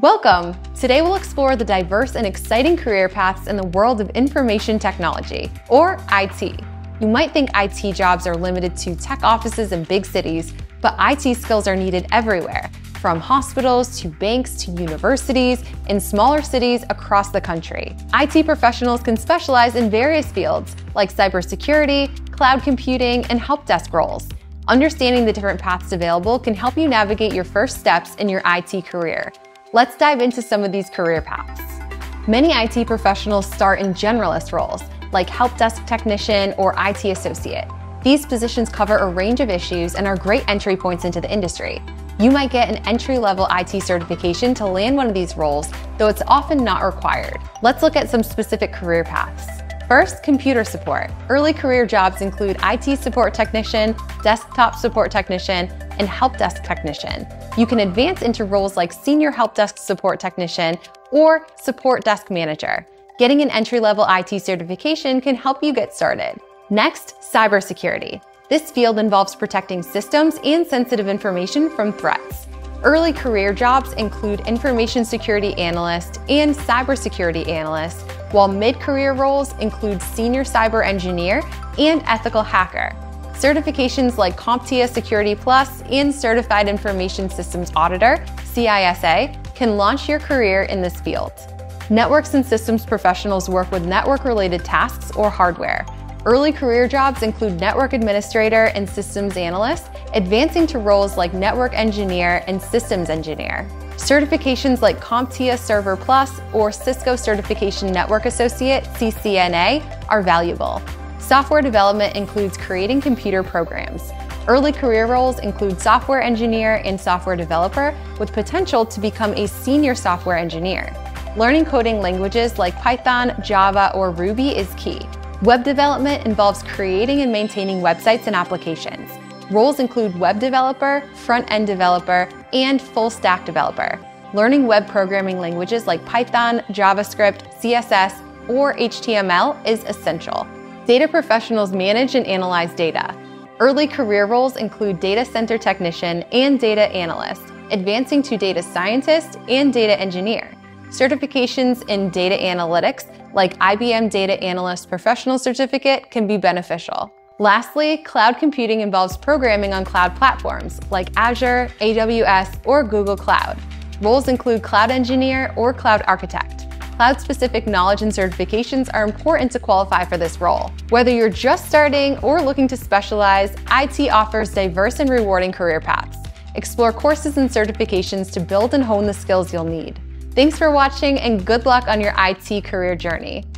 Welcome! Today we'll explore the diverse and exciting career paths in the world of information technology, or IT. You might think IT jobs are limited to tech offices in big cities, but IT skills are needed everywhere, from hospitals to banks to universities in smaller cities across the country. IT professionals can specialize in various fields like cybersecurity, cloud computing, and help desk roles. Understanding the different paths available can help you navigate your first steps in your IT career. Let's dive into some of these career paths. Many IT professionals start in generalist roles, like help desk technician or IT associate. These positions cover a range of issues and are great entry points into the industry. You might get an entry-level IT certification to land one of these roles, though it's often not required. Let's look at some specific career paths. First, computer support. Early career jobs include IT support technician, desktop support technician, and help desk technician. You can advance into roles like senior help desk support technician or support desk manager. Getting an entry-level IT certification can help you get started. Next, cybersecurity. This field involves protecting systems and sensitive information from threats. Early career jobs include information security analyst and cybersecurity analyst, while mid-career roles include senior cyber engineer and ethical hacker. Certifications like CompTIA Security Plus and Certified Information Systems Auditor, CISA, can launch your career in this field. Networks and systems professionals work with network-related tasks or hardware. Early career jobs include network administrator and systems analyst, advancing to roles like network engineer and systems engineer. Certifications like CompTIA Server Plus or Cisco Certification Network Associate, CCNA, are valuable. Software development includes creating computer programs. Early career roles include software engineer and software developer, with potential to become a senior software engineer. Learning coding languages like Python, Java, or Ruby is key. Web development involves creating and maintaining websites and applications. Roles include web developer, front-end developer, and full-stack developer. Learning web programming languages like Python, JavaScript, CSS, or HTML is essential. Data professionals manage and analyze data. Early career roles include data center technician and data analyst, advancing to data scientist and data engineer. Certifications in data analytics, like IBM Data Analyst Professional Certificate, can be beneficial. Lastly, cloud computing involves programming on cloud platforms like Azure, AWS, or Google Cloud. Roles include cloud engineer or cloud architect. Cloud-specific knowledge and certifications are important to qualify for this role. Whether you're just starting or looking to specialize, IT offers diverse and rewarding career paths. Explore courses and certifications to build and hone the skills you'll need. Thanks for watching and good luck on your IT career journey.